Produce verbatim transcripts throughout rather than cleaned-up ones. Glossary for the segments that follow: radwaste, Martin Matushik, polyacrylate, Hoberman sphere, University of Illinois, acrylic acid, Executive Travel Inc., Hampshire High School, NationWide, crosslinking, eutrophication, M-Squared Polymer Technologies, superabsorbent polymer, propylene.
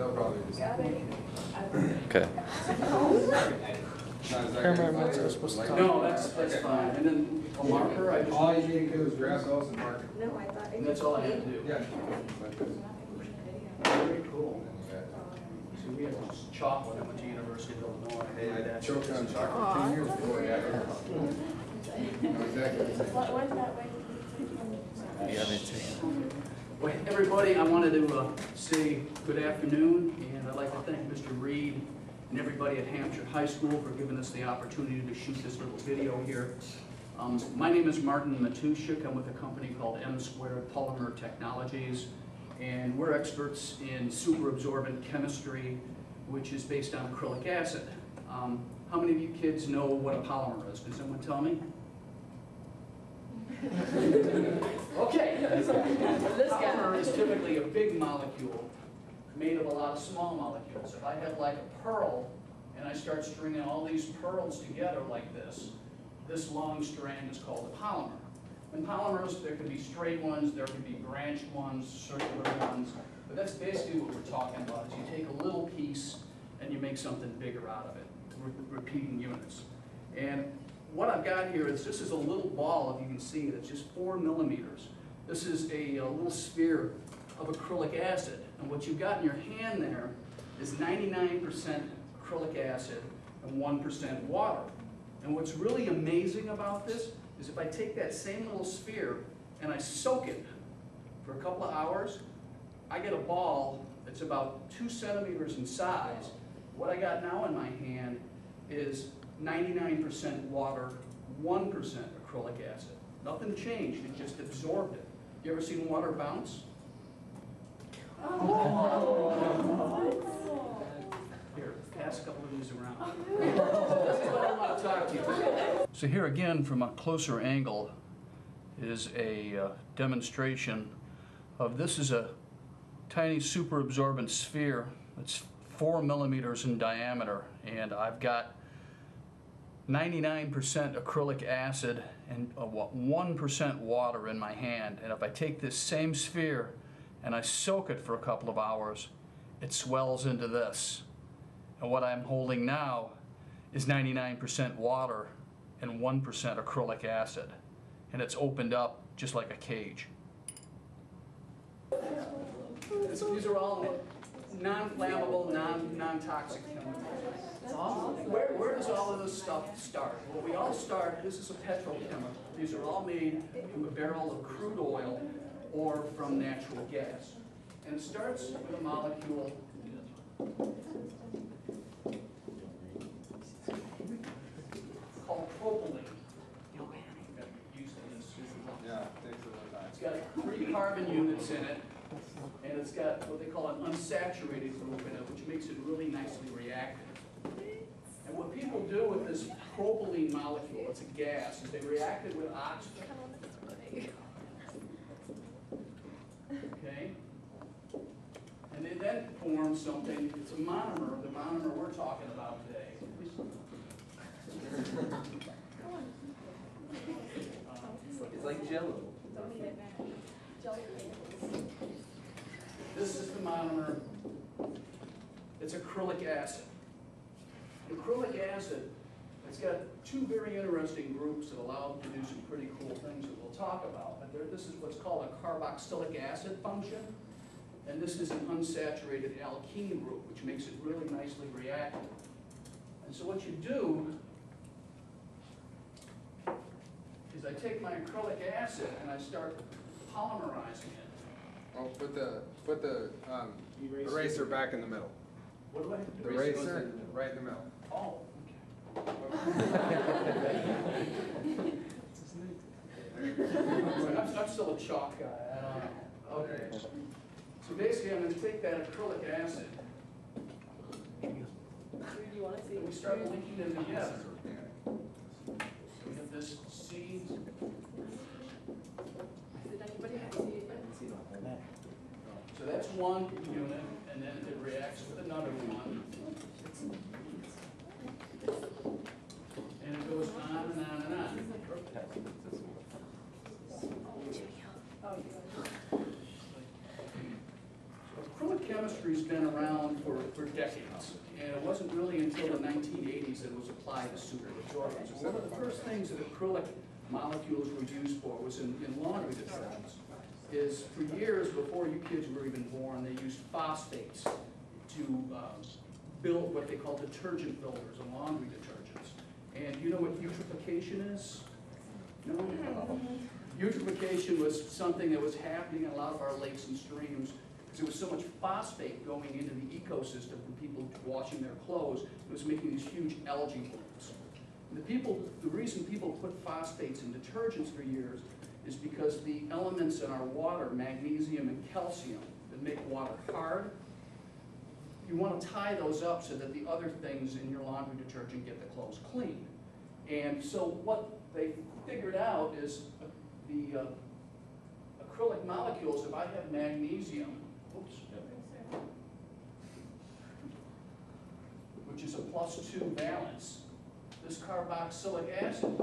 They'll probably just. Okay. I can't remember what you're supposed to talk about. No, that's, that's okay. Fine. And then a marker, I just. All you need to do is grab those and mark it. No, I thought it was. That's all I had to do. Yeah. Very cool. So we had this chocolate. I went to University of Illinois. Hey, I choked on chocolate ten years before. Yeah, exactly. What was that way? Yeah, me too. Well, everybody, I wanted to uh, say good afternoon, and I'd like to thank Mister Reed and everybody at Hampshire High School for giving us the opportunity to shoot this little video here. Um, my name is Martin Matushik. I'm with a company called M-Squared Polymer Technologies, and we're experts in superabsorbent chemistry, which is based on acrylic acid. Um, how many of you kids know what a polymer is? Can someone tell me? Okay, this polymer is typically a big molecule made of a lot of small molecules. If I have like a pearl and I start stringing all these pearls together like this, this long strand is called a polymer. In polymers, there can be straight ones, there can be branched ones, circular ones, but that's basically what we're talking about is you take a little piece and you make something bigger out of it, re repeating units. And what I've got here is this is a little ball, if you can see it, it's just four millimeters. This is a, a little sphere of acrylic acid. And what you've got in your hand there is ninety-nine percent acrylic acid and one percent water. And what's really amazing about this is if I take that same little sphere and I soak it for a couple of hours, I get a ball that's about two centimeters in size. What I got now in my hand is ninety-nine percent water, one percent acrylic acid. Nothing changed, it just absorbed it. You ever seen water bounce? Oh. Oh. Here, pass a couple of these around. This is what I want to talk to you about. So here again, from a closer angle, is a uh, demonstration of this is a tiny superabsorbent sphere. It's four millimeters in diameter, and I've got ninety-nine percent acrylic acid and one percent water in my hand. And if I take this same sphere and I soak it for a couple of hours, it swells into this. And what I'm holding now is ninety-nine percent water and one percent acrylic acid. And it's opened up just like a cage. These are all non-flammable, non, non-toxic chemicals. Where, where does all of this stuff start? Well, we all start, this is a petrochemical. These are all made from a barrel of crude oil or from natural gas. And it starts with a molecule. Called propylene. It's got three carbon units in it, and it's got what they call an unsaturated group in it, which makes it really nicely reactive. And what people do with this propylene molecule, it's a gas, is they react it with oxygen. Okay? And they then form something, it's a monomer, the monomer we're talking about today. It's like Jello. This is the monomer. It's acrylic acid. Acrylic acid, it's got two very interesting groups that allow it to do some pretty cool things that we'll talk about. But there, this is what's called a carboxylic acid function, and this is an unsaturated alkene group, which makes it really nicely reactive. And so what you do is I take my acrylic acid and I start polymerizing it. Oh, put the, put the um, eraser. eraser back in the middle. What do I have? The eraser, right in the middle. Oh, okay. I'm, I'm still a chalk guy. I don't know. Okay. So basically, I'm going to take that acrylic acid. You want to see? We start linking them together. So we have this C. Did anybody have C? So that's one unit, and then it reacts with another one. And it goes on and on and on. So acrylic chemistry's been around for, for decades, and it wasn't really until the nineteen eighties that it was applied to superabsorbents. One of the first things that acrylic molecules were used for was in, in laundry detergents. Is for years before you kids were even born, they used phosphates to uh, build what they call detergent builders and laundry detergents. And you know what eutrophication is? No? No. Eutrophication was something that was happening in a lot of our lakes and streams because there was so much phosphate going into the ecosystem from people washing their clothes. It was making these huge algae blooms. The people, the reason people put phosphates in detergents for years is because the elements in our water, magnesium and calcium, that make water hard, you want to tie those up so that the other things in your laundry detergent get the clothes clean. And so what they figured out is the uh, acrylic molecules, if I have magnesium, oops, which is a plus two valence, this carboxylic acid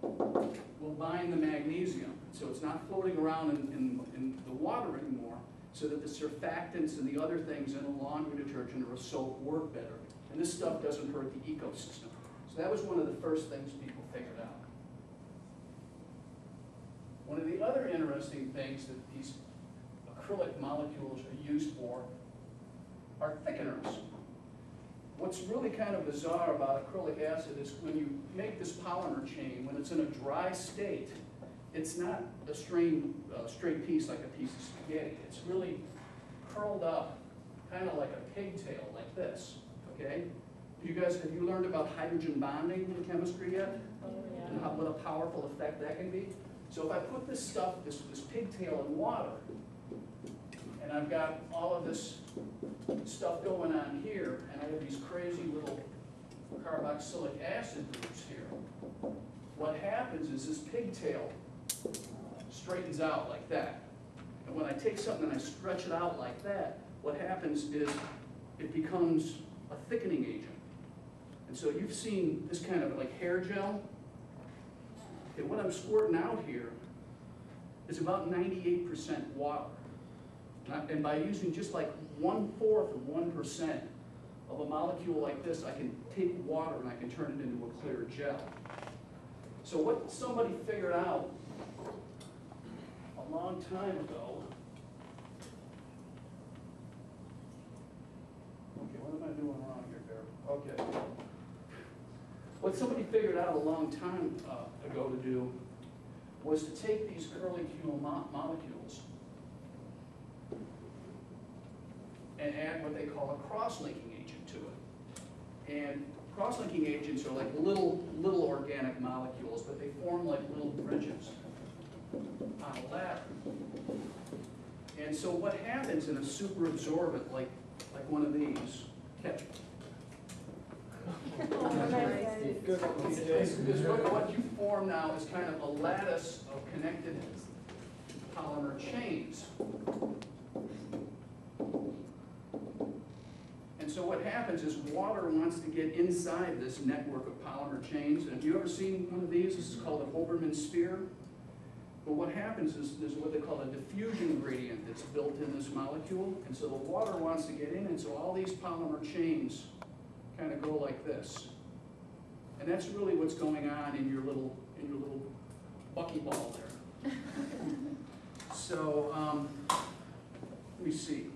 will bind the magnesium. So it's not floating around in, in, in the water anymore, so that the surfactants and the other things in a laundry detergent or a soap work better. And this stuff doesn't hurt the ecosystem. So that was one of the first things people figured out. One of the other interesting things that these acrylic molecules are used for are thickeners. What's really kind of bizarre about acrylic acid is when you make this polymer chain, when it's in a dry state, it's not a strain, uh, straight piece like a piece of spaghetti. It's really curled up, kind of like a pigtail, like this. Okay? You guys, have you learned about hydrogen bonding in chemistry yet? Oh, yeah. And how, what a powerful effect that can be. So if I put this stuff, this, this pigtail in water, and I've got all of this stuff going on here, and I have these crazy little carboxylic acid groups here, what happens is this pigtail straightens out like that. And when I take something and I stretch it out like that, what happens is it becomes a thickening agent. And so you've seen this kind of like hair gel. And what I'm squirting out here is about ninety-eight percent water. And by using just like one-fourth of one percent of a molecule like this, I can take water and I can turn it into a clear gel. So what somebody figured out a long time ago, okay, what am I doing wrong here, Barry? Okay. What somebody figured out a long time uh, ago to do was to take these curlicule mo molecules and add what they call a cross-linking agent to it. And cross-linking agents are like little, little organic molecules, but they form like little bridges on a ladder. And so what happens in a superabsorbent, like, like one of these, ketchup, is what you form now is kind of a lattice of connected polymer chains. And so what happens is water wants to get inside this network of polymer chains. And have you ever seen one of these? This is called a Hoberman sphere. But what happens is there's what they call a diffusion gradient that's built in this molecule. And so the water wants to get in, and so all these polymer chains kind of go like this. And that's really what's going on in your little, in your little buckyball there. So um, let me see.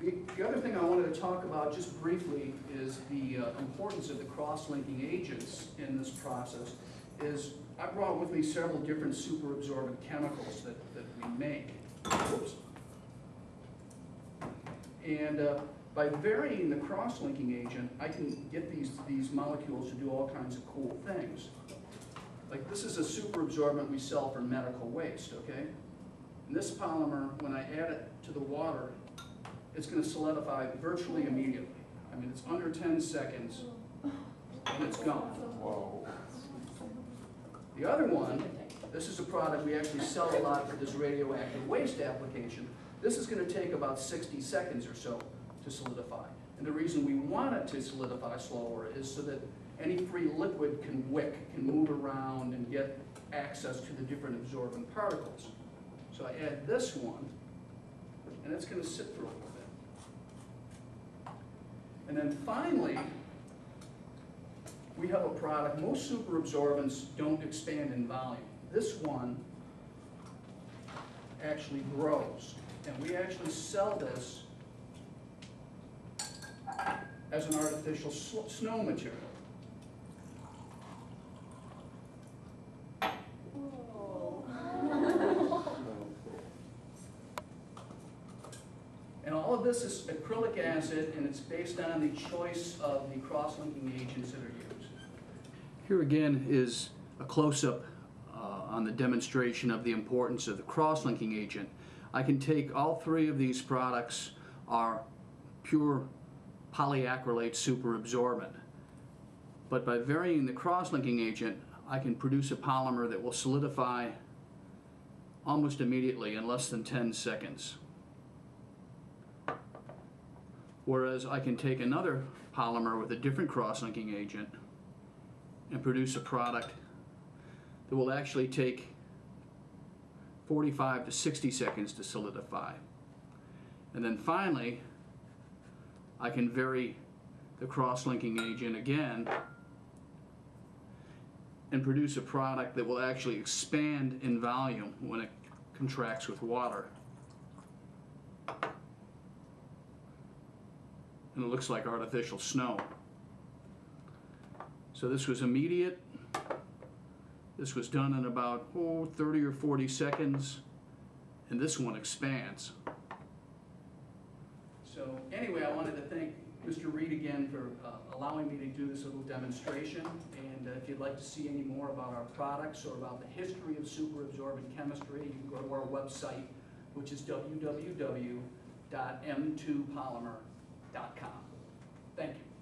The, the other thing I wanted to talk about just briefly is the uh, importance of the cross-linking agents in this process. Is I brought with me several different superabsorbent chemicals that, that we make. Oops. And uh, by varying the cross-linking agent, I can get these, these molecules to do all kinds of cool things. Like this is a superabsorbent we sell for medical waste, okay? And this polymer, when I add it to the water, it's going to solidify virtually immediately. I mean, it's under ten seconds, and it's gone. Whoa. The other one, this is a product we actually sell a lot for this radioactive waste application. This is going to take about sixty seconds or so to solidify. And the reason we want it to solidify slower is so that any free liquid can wick, can move around and get access to the different absorbent particles. So I add this one, and it's going to sit for a little bit. And then finally, we have a product. Most superabsorbents don't expand in volume. This one actually grows, and we actually sell this as an artificial snow material. And all of this is acrylic acid, and it's based on the choice of the cross-linking agents that are used. Here again is a close-up uh, on the demonstration of the importance of the cross-linking agent. I can take all three of these products are pure polyacrylate superabsorbent, but by varying the cross-linking agent, I can produce a polymer that will solidify almost immediately in less than ten seconds. Whereas I can take another polymer with a different cross-linking agent and produce a product that will actually take forty-five to sixty seconds to solidify. And then finally, I can vary the cross-linking agent again and produce a product that will actually expand in volume when it contracts with water. And it looks like artificial snow. So this was immediate. This was done in about oh, thirty or forty seconds, and this one expands. So anyway, I wanted to thank Mister Reed again for uh, allowing me to do this little demonstration, and uh, if you'd like to see any more about our products or about the history of superabsorbent chemistry, you can go to our website, which is w w w dot m two polymer dot com. Thank you.